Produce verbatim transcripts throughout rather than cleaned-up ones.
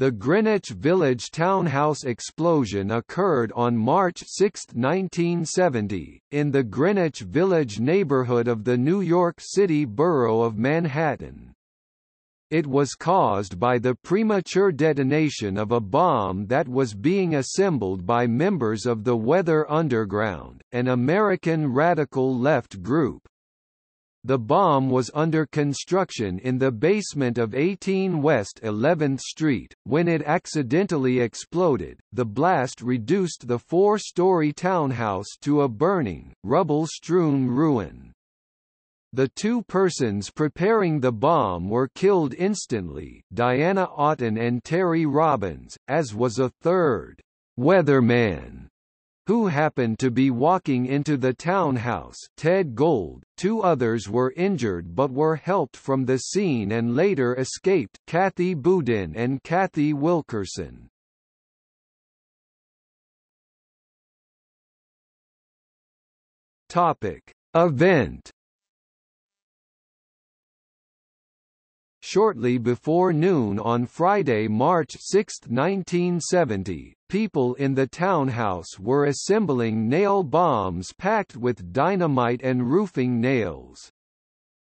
The Greenwich Village townhouse explosion occurred on March sixth, nineteen seventy, in the Greenwich Village neighborhood of the New York City borough of Manhattan. It was caused by the premature detonation of a bomb that was being assembled by members of the Weather Underground, an American radical left group. The bomb was under construction in the basement of eighteen West eleventh Street. When it accidentally exploded, the blast reduced the four-story townhouse to a burning, rubble-strewn ruin. The two persons preparing the bomb were killed instantly, Diana Oughton and Terry Robbins, as was a third weatherman who happened to be walking into the townhouse, Ted Gold. Two others were injured but were helped from the scene and later escaped, Kathy Boudin and Kathy Wilkerson. Topic: Event. Shortly before noon on Friday, March sixth, nineteen seventy, people in the townhouse were assembling nail bombs packed with dynamite and roofing nails.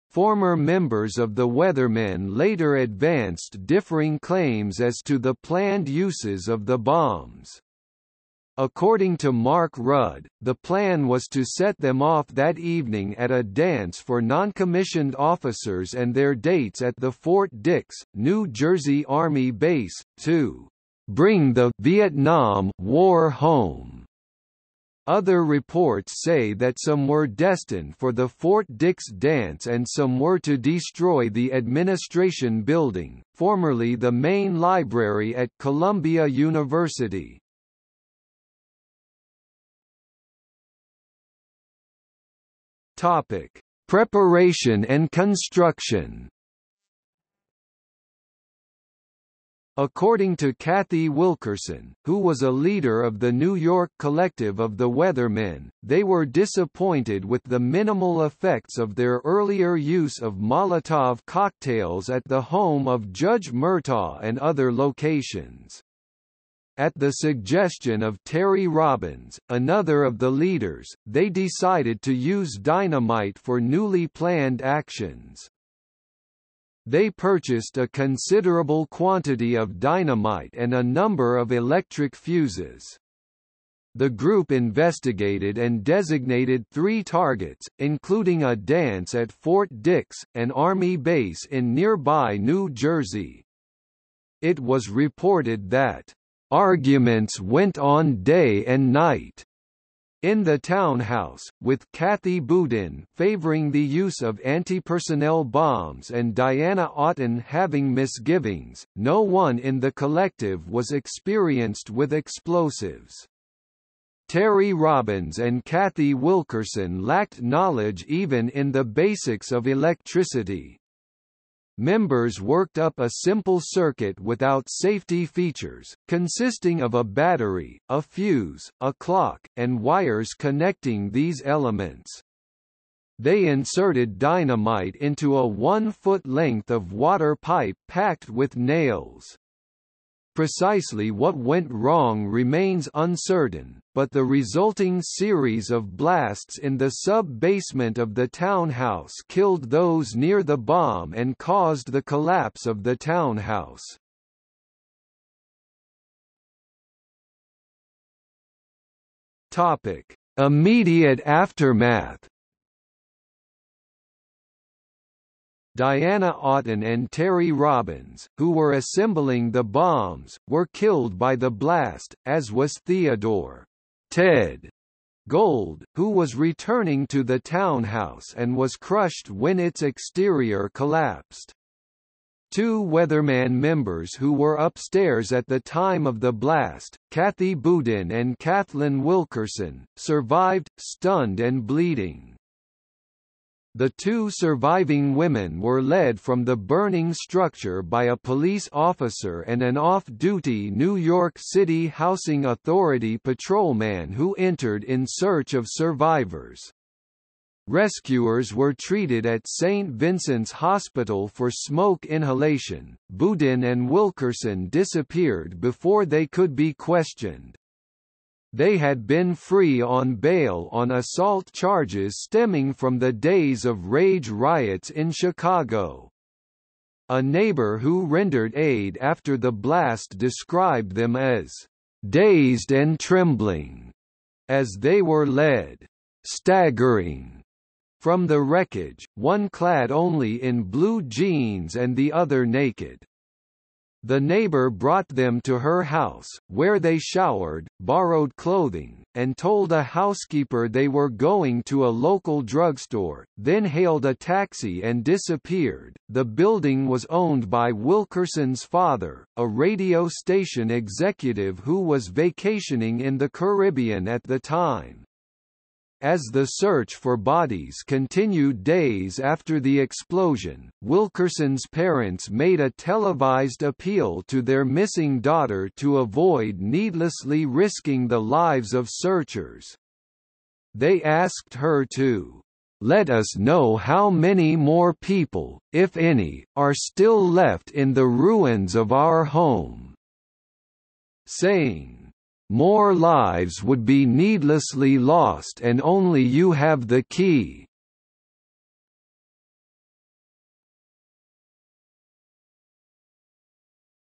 Former members of the Weathermen later advanced differing claims as to the planned uses of the bombs. According to Mark Rudd, the plan was to set them off that evening at a dance for noncommissioned officers and their dates at the Fort Dix, New Jersey Army base, to "bring the Vietnam War home." Other reports say that some were destined for the Fort Dix dance and some were to destroy the administration building, formerly the main library at Columbia University. Topic: Preparation and construction. According to Kathy Wilkerson, who was a leader of the New York collective of the Weathermen, they were disappointed with the minimal effects of their earlier use of Molotov cocktails at the home of Judge Murtaugh and other locations. At the suggestion of Terry Robbins, another of the leaders, they decided to use dynamite for newly planned actions. They purchased a considerable quantity of dynamite and a number of electric fuses. The group investigated and designated three targets, including a dance at Fort Dix, an Army base in nearby New Jersey. It was reported that arguments went on day and night in the townhouse, with Kathy Boudin favoring the use of anti-personnel bombs and Diana Oughton having misgivings. No one in the collective was experienced with explosives. Terry Robbins and Kathy Wilkerson lacked knowledge even in the basics of electricity. Members worked up a simple circuit without safety features, consisting of a battery, a fuse, a clock, and wires connecting these elements. They inserted dynamite into a one-foot length of water pipe packed with nails. Precisely what went wrong remains uncertain, but the resulting series of blasts in the sub-basement of the townhouse killed those near the bomb and caused the collapse of the townhouse. Topic: Immediate aftermath. Diana Oughton and Terry Robbins, who were assembling the bombs, were killed by the blast, as was Theodore "Ted" Gold, who was returning to the townhouse and was crushed when its exterior collapsed. Two Weatherman members who were upstairs at the time of the blast, Kathy Boudin and Kathleen Wilkerson, survived, stunned and bleeding. The two surviving women were led from the burning structure by a police officer and an off-duty New York City Housing Authority patrolman who entered in search of survivors. Rescuers were treated at Saint Vincent's Hospital for smoke inhalation. Boudin and Wilkerson disappeared before they could be questioned. They had been free on bail on assault charges stemming from the Days of Rage riots in Chicago. A neighbor who rendered aid after the blast described them as dazed and trembling as they were led staggering from the wreckage, one clad only in blue jeans and the other naked. The neighbor brought them to her house, where they showered, borrowed clothing, and told a housekeeper they were going to a local drugstore, then hailed a taxi and disappeared. The building was owned by Wilkerson's father, a radio station executive who was vacationing in the Caribbean at the time. As the search for bodies continued days after the explosion, Wilkerson's parents made a televised appeal to their missing daughter to avoid needlessly risking the lives of searchers. They asked her to let us know how many more people, if any, are still left in the ruins of our home, saying, "More lives would be needlessly lost and only you have the key."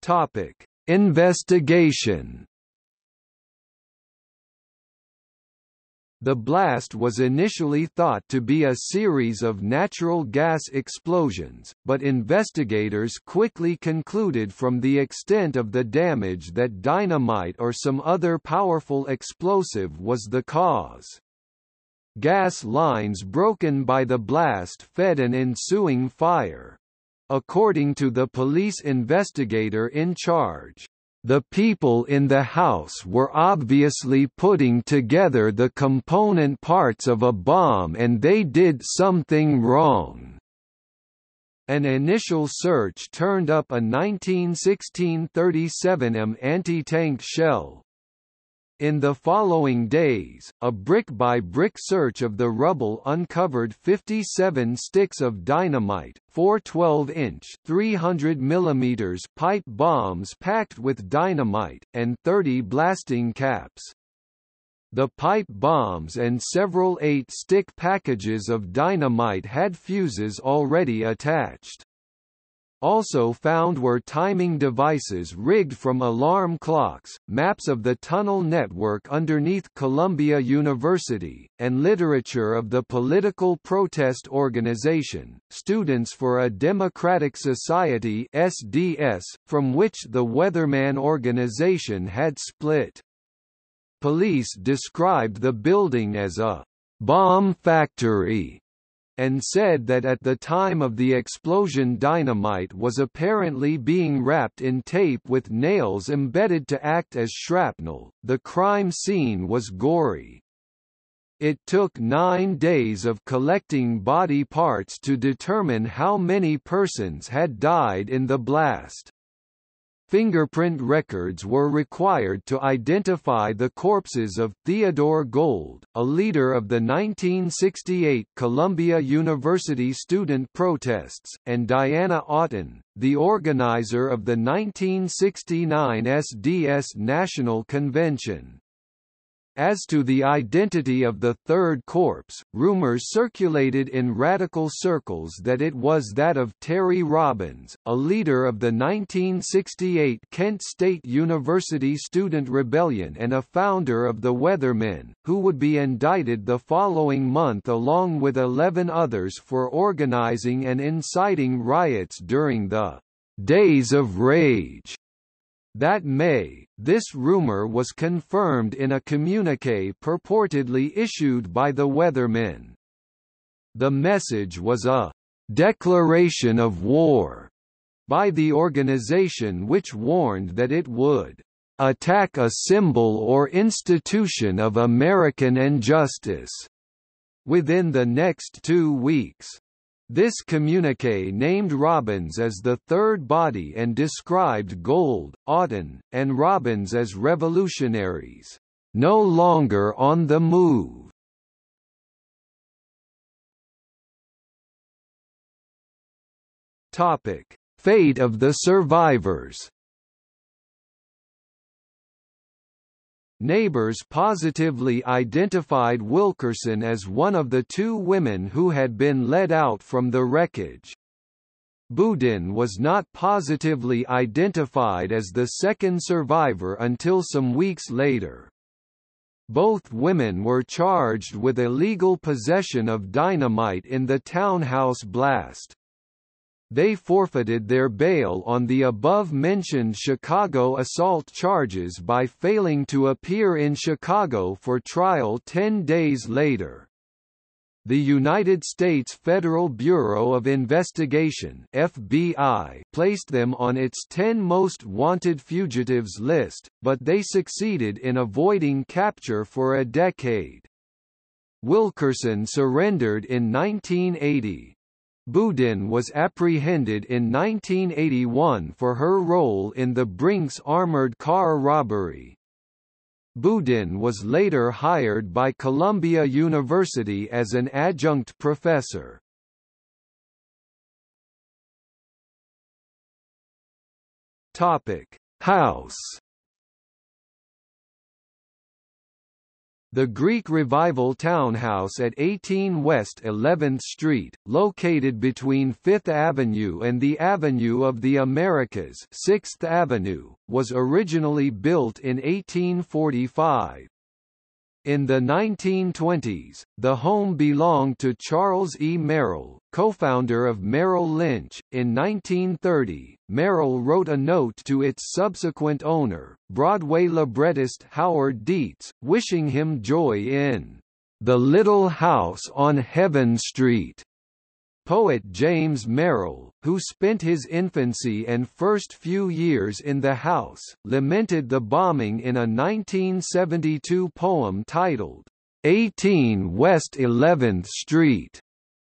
Topic: Investigation. The blast was initially thought to be a series of natural gas explosions, but investigators quickly concluded from the extent of the damage that dynamite or some other powerful explosive was the cause. Gas lines broken by the blast fed an ensuing fire. According to the police investigator in charge, the people in the house were obviously putting together the component parts of a bomb and they did something wrong. An initial search turned up a nineteen sixteen thirty-seven M anti-tank shell. In the following days, a brick-by-brick search of the rubble uncovered fifty-seven sticks of dynamite, four twelve-inch (three hundred millimeter) pipe bombs packed with dynamite, and thirty blasting caps. The pipe bombs and several eight-stick packages of dynamite had fuses already attached. Also found were timing devices rigged from alarm clocks, maps of the tunnel network underneath Columbia University, and literature of the political protest organization, Students for a Democratic Society (S D S), from which the Weatherman organization had split. Police described the building as a bomb factory, and said that at the time of the explosion dynamite was apparently being wrapped in tape with nails embedded to act as shrapnel. The crime scene was gory. It took nine days of collecting body parts to determine how many persons had died in the blast. Fingerprint records were required to identify the corpses of Theodore Gold, a leader of the nineteen sixty-eight Columbia University student protests, and Diana Oughton, the organizer of the nineteen sixty-nine S D S National Convention. As to the identity of the third corpse, rumors circulated in radical circles that it was that of Terry Robbins, a leader of the nineteen sixty-eight Kent State University student rebellion and a founder of the Weathermen, who would be indicted the following month along with eleven others for organizing and inciting riots during the Days of Rage. That May, this rumor was confirmed in a communique purportedly issued by the Weathermen. The message was a declaration of war by the organization, which warned that it would attack a symbol or institution of American injustice within the next two weeks. This communique named Robbins as the third body and described Gold, Oughton, and Robbins as revolutionaries, no longer on the move. Topic: Fate of the survivors. Neighbors positively identified Wilkerson as one of the two women who had been led out from the wreckage. Boudin was not positively identified as the second survivor until some weeks later. Both women were charged with illegal possession of dynamite in the townhouse blast. They forfeited their bail on the above-mentioned Chicago assault charges by failing to appear in Chicago for trial ten days later. The United States Federal Bureau of Investigation (F B I) placed them on its ten most wanted fugitives list, but they succeeded in avoiding capture for a decade. Wilkerson surrendered in nineteen eighty. Boudin was apprehended in nineteen eighty-one for her role in the Brinks armored car robbery. Boudin was later hired by Columbia University as an adjunct professor. Topic: House. The Greek Revival townhouse at eighteen West eleventh Street, located between Fifth Avenue and the Avenue of the Americas (sixth Avenue), was originally built in eighteen forty-five. In the nineteen twenties, the home belonged to Charles E. Merrill, co-founder of Merrill Lynch. In nineteen thirty, Merrill wrote a note to its subsequent owner, Broadway librettist Howard Dietz, wishing him joy in "the little house on Heaven Street." Poet James Merrill, who spent his infancy and first few years in the house, lamented the bombing in a nineteen seventy-two poem titled, eighteen West eleventh Street.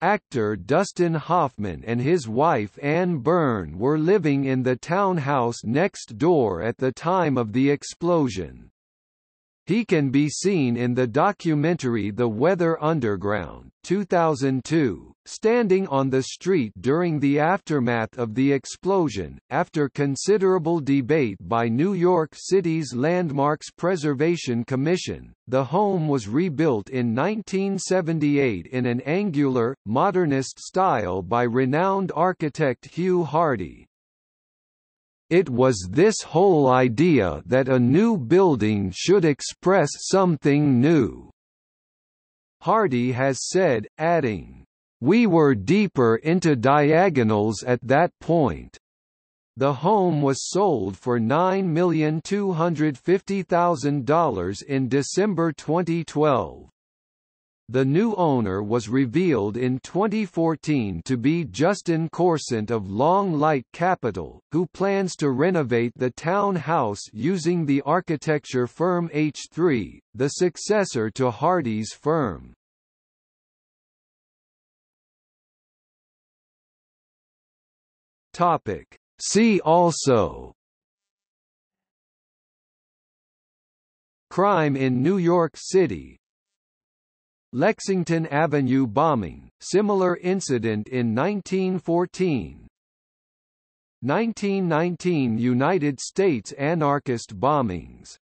Actor Dustin Hoffman and his wife Anne Byrne were living in the townhouse next door at the time of the explosion. He can be seen in the documentary The Weather Underground, two thousand two, standing on the street during the aftermath of the explosion, after considerable debate by New York City's Landmarks Preservation Commission. The home was rebuilt in nineteen seventy-eight in an angular, modernist style by renowned architect Hugh Hardy. It was this whole idea that a new building should express something new, Hardy has said, adding, "We were deeper into diagonals at that point." The home was sold for nine million two hundred fifty thousand dollars in December twenty twelve. The new owner was revealed in twenty fourteen to be Justin Corsant of Long Light Capital, who plans to renovate the townhouse using the architecture firm H three, the successor to Hardy's firm. Topic: See also: Crime in New York City, Lexington Avenue bombing, similar incident in nineteen fourteen, nineteen nineteen United States anarchist bombings.